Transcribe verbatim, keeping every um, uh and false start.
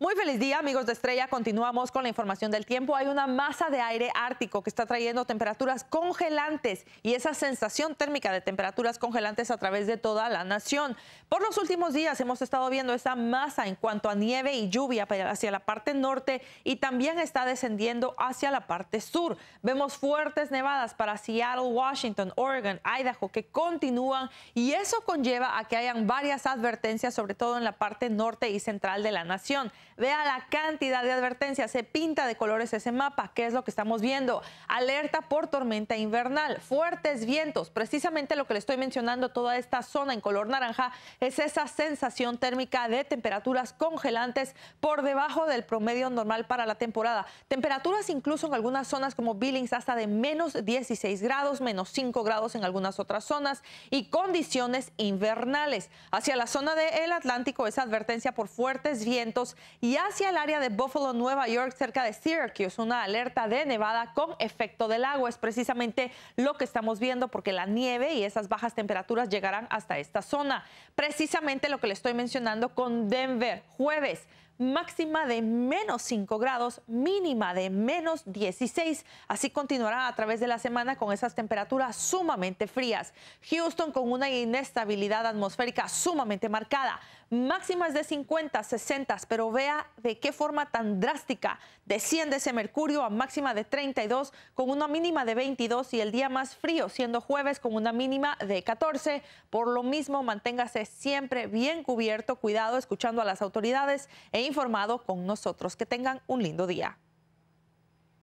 Muy feliz día, amigos de Estrella. Continuamos con la información del tiempo. Hay una masa de aire ártico que está trayendo temperaturas congelantes y esa sensación térmica de temperaturas congelantes a través de toda la nación. Por los últimos días hemos estado viendo esa masa en cuanto a nieve y lluvia hacia la parte norte y también está descendiendo hacia la parte sur. Vemos fuertes nevadas para Seattle, Washington, Oregon, Idaho que continúan y eso conlleva a que hayan varias advertencias, sobre todo en la parte norte y central de la nación. Vea la cantidad de advertencias, se pinta de colores ese mapa, ¿qué es lo que estamos viendo? Alerta por tormenta invernal, fuertes vientos, precisamente lo que le estoy mencionando, toda esta zona en color naranja es esa sensación térmica de temperaturas congelantes por debajo del promedio normal para la temporada. Temperaturas incluso en algunas zonas como Billings hasta de menos dieciséis grados, menos cinco grados en algunas otras zonas y condiciones invernales. Hacia la zona del Atlántico esa advertencia por fuertes vientos y Y hacia el área de Buffalo, Nueva York, cerca de Syracuse, una alerta de nevada con efecto del agua. Es precisamente lo que estamos viendo porque la nieve y esas bajas temperaturas llegarán hasta esta zona. Precisamente lo que le estoy mencionando con Denver, jueves. Máxima de menos cinco grados, mínima de menos dieciséis. Así continuará a través de la semana con esas temperaturas sumamente frías. Houston con una inestabilidad atmosférica sumamente marcada. Máximas de cincuenta, sesenta, pero vea de qué forma tan drástica. Desciende ese mercurio a máxima de treinta y dos con una mínima de veintidós y el día más frío siendo jueves con una mínima de catorce. Por lo mismo, manténgase siempre bien cubierto, cuidado, escuchando a las autoridades e informado con nosotros. Que tengan un lindo día.